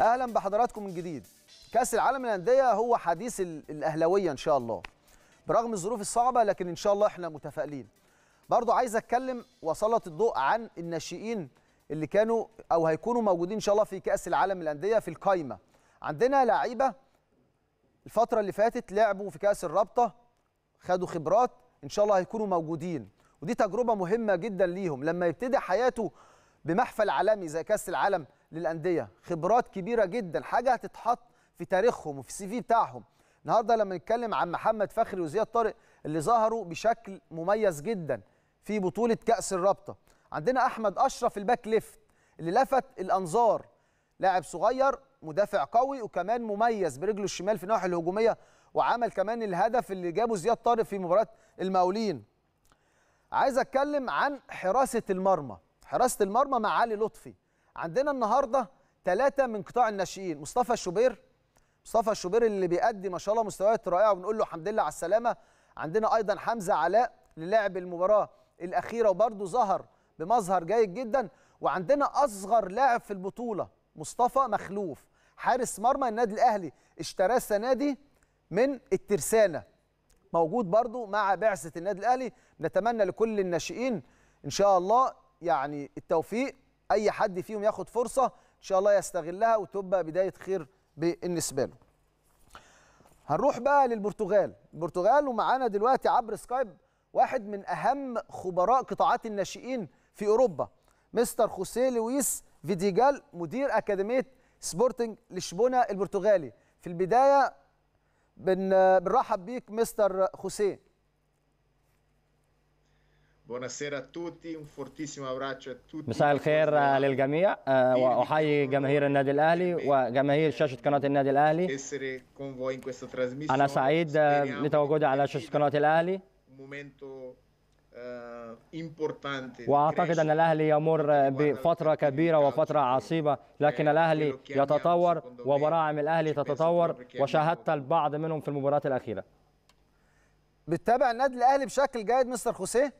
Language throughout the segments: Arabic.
اهلا بحضراتكم من جديد. كاس العالم للانديه هو حديث الاهلاويه ان شاء الله برغم الظروف الصعبه، لكن ان شاء الله احنا متفائلين. برضه عايز اتكلم وسلط الضوء عن الناشئين اللي كانوا او هيكونوا موجودين ان شاء الله في كاس العالم للانديه في القايمه. عندنا لعيبه الفتره اللي فاتت لعبوا في كاس الرابطه، خدوا خبرات، ان شاء الله هيكونوا موجودين، ودي تجربه مهمه جدا ليهم لما يبتدي حياته بمحفل عالمي زي كاس العالم للانديه. خبرات كبيره جدا، حاجه هتتحط في تاريخهم وفي السي في بتاعهم. النهارده لما نتكلم عن محمد فخري وزياد طارق اللي ظهروا بشكل مميز جدا في بطوله كاس الرابطه. عندنا احمد اشرف الباك ليفت اللي لفت الانظار، لاعب صغير مدافع قوي وكمان مميز برجله الشمال في الناحيه الهجوميه، وعمل كمان الهدف اللي جابه زياد طارق في مباراه المقاولين. عايز اتكلم عن حراسه المرمى، حراسه المرمى مع علي لطفي. عندنا النهارده 3 من قطاع الناشئين. مصطفى الشوبير اللي بيقدم ما شاء الله مستويات رائعه وبنقول له الحمد لله على السلامه. عندنا ايضا حمزه علاء اللي لعب المباراه الاخيره وبرده ظهر بمظهر جيد جدا. وعندنا اصغر لاعب في البطوله مصطفى مخلوف، حارس مرمى النادي الاهلي اشتراه السنه دي من الترسانه، موجود برده مع بعثه النادي الاهلي. نتمنى لكل الناشئين ان شاء الله يعني التوفيق، اي حد فيهم ياخد فرصه ان شاء الله يستغلها وتبقى بدايه خير بالنسبه له. هنروح بقى للبرتغال ومعانا دلوقتي عبر سكايب واحد من اهم خبراء قطاعات الناشئين في اوروبا، مستر خوسيه لويس فيديجال مدير اكاديميه سبورتنج لشبونه البرتغالي. في البدايه بنرحب بيك مستر خوسيه. مساء الخير للجميع، وأحيي جماهير النادي الأهلي وجماهير شاشة قناة النادي الأهلي. أنا سعيد بتواجدي على شاشة قناة الأهلي، وأعتقد أن الأهلي يمر بفترة كبيرة وفترة عصيبة، لكن الأهلي يتطور وبراعم الأهلي تتطور، وشاهدت البعض منهم في المباراة الأخيرة. بتتابع النادي الأهلي بشكل جيد مستر خوسيه؟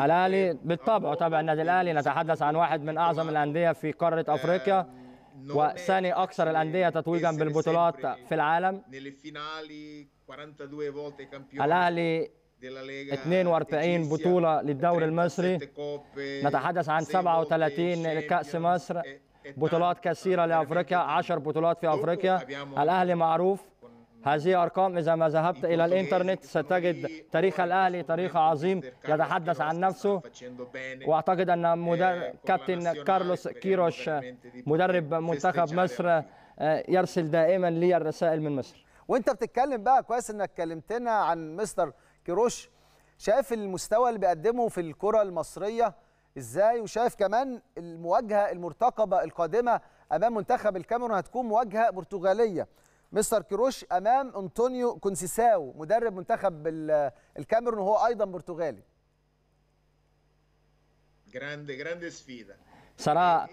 الأهلي بالطبع تابع النادي الأهلي، نتحدث عن واحد من أعظم الأندية في قارة أفريقيا وثاني أكثر الأندية تتويجا بالبطولات في العالم. الأهلي 42 بطولة للدوري المصري، نتحدث عن 37 لكأس مصر، بطولات كثيرة لأفريقيا، 10 بطولات في أفريقيا. الأهلي معروف، هذه أرقام. إذا ما ذهبت إلى الإنترنت ستجد تاريخ الأهلي، تاريخ عظيم يتحدث عن نفسه. وأعتقد أن كابتن كارلوس كيروش مدرب منتخب مصر يرسل دائما لي الرسائل من مصر. وأنت بتتكلم بقى كويس إنك كلمتنا عن مستر كيروش، شايف المستوى اللي بيقدمه في الكرة المصرية إزاي، وشايف كمان المواجهة المرتقبة القادمة أمام منتخب الكاميرون هتكون مواجهة برتغالية. مستر كيروش امام انطونيو كونسيساو مدرب منتخب الكاميرون وهو ايضا برتغالي. سارة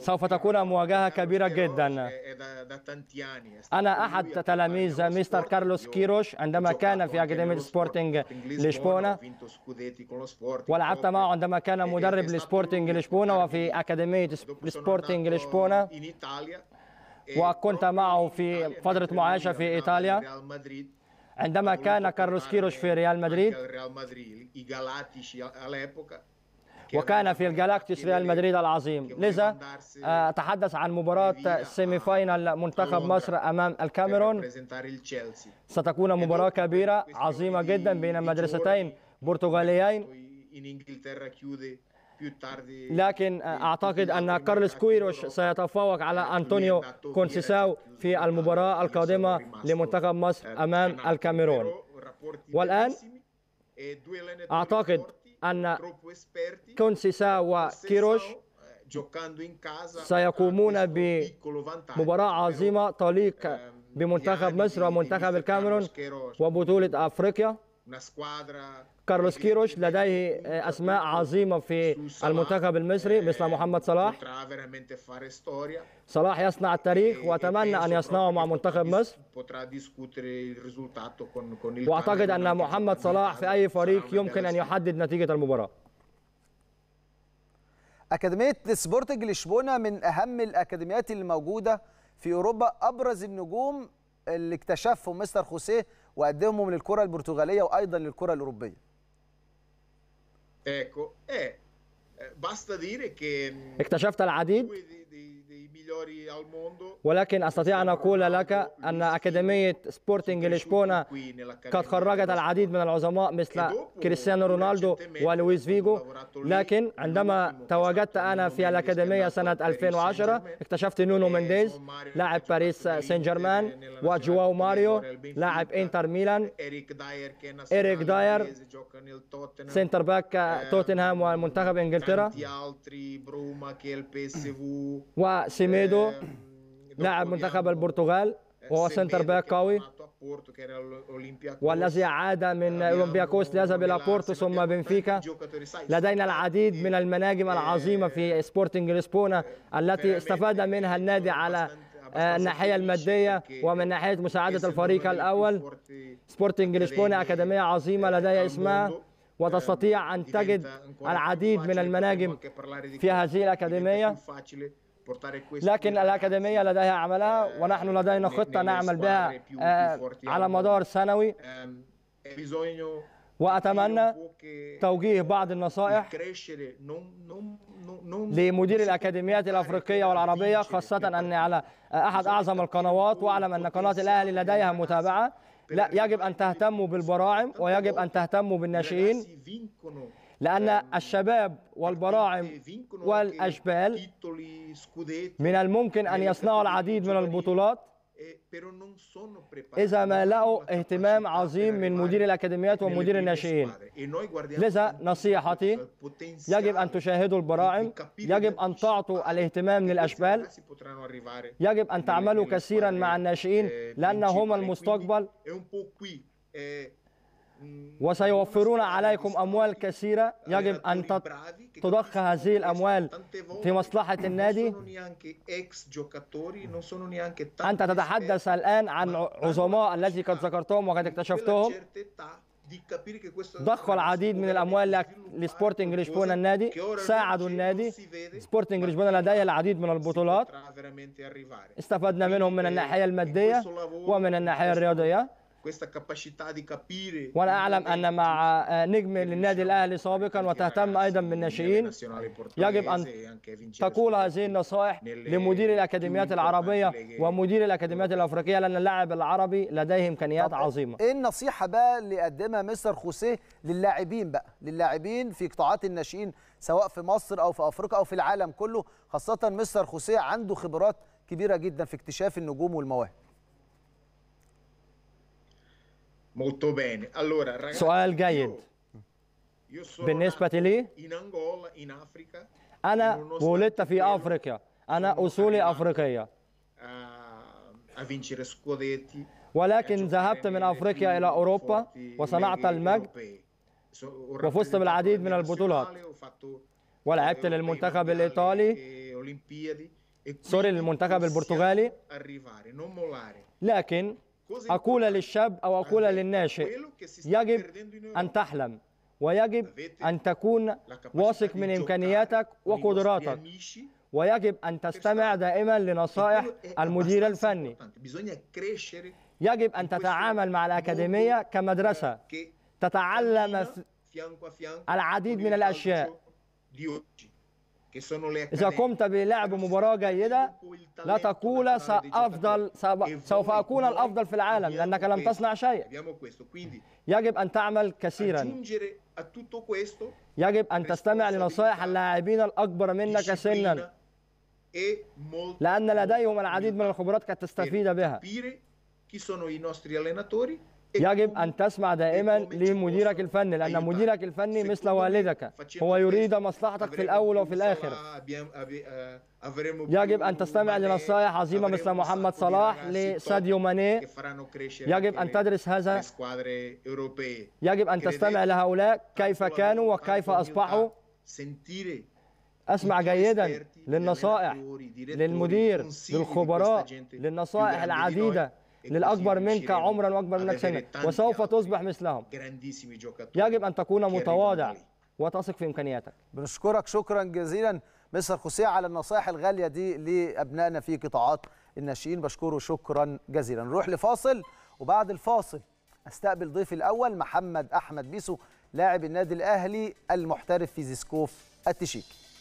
سوف تكون مواجهة كبيرة جدا. أنا أحد تلاميذ مستر كارلوس كيروش عندما كان في أكاديمية سبورتنج لشبونة، ولعبت معه عندما كان مدرب لسبورتنج لشبونة وفي أكاديمية سبورتنج لشبونة، وكنت معه في فترة معايشة في إيطاليا عندما كان كارلوس كيروش في ريال مدريد، وكان في الجالاكتيس ريال مدريد العظيم. لذا أتحدث عن مباراة سيمي فاينال منتخب مصر أمام الكاميرون، ستكون مباراة كبيرة عظيمة جدا بين مدرستين برتغاليين. لكن أعتقد أن كارلوس كيروش سيتفوق على أنطونيو كونسيساو في المباراة القادمة لمنتخب مصر أمام الكاميرون. والآن أعتقد أن كونسيساو وكيروش سيقومون بمباراة عظيمة تليق بمنتخب مصر ومنتخب الكاميرون وبطولة أفريقيا. كارلوس كيروش لديه أسماء عظيمة في المنتخب المصري مثل محمد صلاح. صلاح يصنع التاريخ وأتمنى أن يصنعه مع منتخب مصر. وأعتقد أن محمد صلاح في أي فريق يمكن أن يحدد نتيجة المباراة. أكاديمية سبورتنج لشبونة من أهم الأكاديميات الموجودة في أوروبا. أبرز النجوم اللي اكتشفهم مستر خوسيه وقدمهم للكرة البرتغالية وأيضا للكرة الأوروبية. اكتشفت العديد، ولكن أستطيع أن أقول لك أن أكاديمية سبورتنج لشبونة قد خرجت العديد من العظماء مثل كريستيانو رونالدو ولويس فيجو، لكن عندما تواجدت أنا في الأكاديمية سنة 2010 اكتشفت نونو مينديز لاعب باريس سان جيرمان، وجواو ماريو لاعب إنتر ميلان، إريك داير سنتر باك توتنهام والمنتخب إنجلترا، وسيميدو لاعب منتخب البرتغال وهو سنتر باك قوي، والذي عاد من أولمبياكوس ليذهب إلى بورتو ثم بنفيكا. لدينا العديد من المناجم العظيمة في سبورتنج لشبونة التي استفاد منها النادي على الناحية المادية ومن ناحية مساعدة الفريق الأول. سبورتنج لشبونة أكاديمية عظيمة لديها اسمها، وتستطيع أن تجد العديد من المناجم في هذه الأكاديمية. لكن الأكاديمية لديها عملها، ونحن لدينا خطة نعمل بها على مدار سنوي، وأتمنى توجيه بعض النصائح لمدير الأكاديميات الأفريقية والعربية، خاصة أن على أحد أعظم القنوات، وأعلم أن قناة الأهلي لديها متابعة. لا، يجب أن تهتموا بالبراعم ويجب أن تهتموا بالناشئين، لأن الشباب والبراعم والأشبال من الممكن أن يصنعوا العديد من البطولات إذا ما لقوا اهتمام عظيم من مدير الأكاديميات ومدير الناشئين. لذا نصيحتي، يجب أن تشاهدوا البراعم، يجب أن تعطوا الاهتمام للأشبال، يجب أن تعملوا كثيرا مع الناشئين لأن هم المستقبل، وسيوفرون عليكم أموال كثيرة. يجب أن تضخ هذه الأموال في مصلحة النادي. أنت تتحدث الآن عن عظماء الذي قد ذكرتهم وقد اكتشفتهم. ضخوا العديد من الأموال لسبورتنج لشبونة النادي، ساعدوا النادي. سبورتنج لشبونة لديه العديد من البطولات، استفدنا منهم من الناحية المادية ومن الناحية الرياضية. وأنا أعلم أن مع نجم للنادي الأهلي سابقا وتهتم أيضا بالناشئين، يجب أن تقول هذه النصائح لمدير الأكاديميات العربية ومدير الأكاديميات الأفريقية، لأن اللاعب العربي لديه إمكانيات عظيمة. إيه النصيحة بقى اللي قدمها مستر خوسيه للاعبين بقى، للاعبين في قطاعات الناشئين سواء في مصر أو في أفريقيا أو في العالم كله، خاصة مستر خوسيه عنده خبرات كبيرة جدا في اكتشاف النجوم والمواهب؟ سؤال جيد. بالنسبة لي، أنا ولدت في أفريقيا، أنا أصولي أفريقية، ولكن ذهبت من أفريقيا إلى أوروبا وصنعت المجد وفزت بالعديد من البطولات، ولعبت للمنتخب الإيطالي، للمنتخب البرتغالي. لكن أقول للشاب أو أقول للناشئ، يجب أن تحلم ويجب أن تكون واثق من إمكانياتك وقدراتك، ويجب أن تستمع دائما لنصائح المدير الفني. يجب أن تتعامل مع الأكاديمية كمدرسة، تتعلم العديد من الأشياء. إذا قمت بلعب مباراة جيدة لا تقول سوف أكون الأفضل في العالم، لأنك لم تصنع شيء. يجب أن تعمل كثيرا، يجب أن تستمع لنصائح اللاعبين الأكبر منك سنا، لأن لديهم العديد من الخبرات قد تستفيد بها. يجب أن تسمع دائما لمديرك الفني، لأن مديرك الفني مثل والدك، هو يريد مصلحتك في الأول وفي الآخر. يجب أن تستمع لنصائح عظيمة مثل محمد صلاح لساديو ماني. يجب أن تدرس هذا، يجب أن تستمع لهؤلاء كيف كانوا وكيف أصبحوا. أسمع جيدا للنصائح، للمدير، للخبراء، للنصائح العديدة للأكبر منك عمرا وأكبر منك سنا، وسوف تصبح مثلهم. يجب أن تكون متواضع وتثق في إمكانياتك. بنشكرك شكرا جزيلا مستر خوسيه على النصائح الغالية دي لأبنائنا في قطاعات الناشئين، بشكره شكرا جزيلا. نروح لفاصل، وبعد الفاصل أستقبل ضيفي الأول محمد أحمد بيسو لاعب النادي الأهلي المحترف في زيسكوف التشيكي.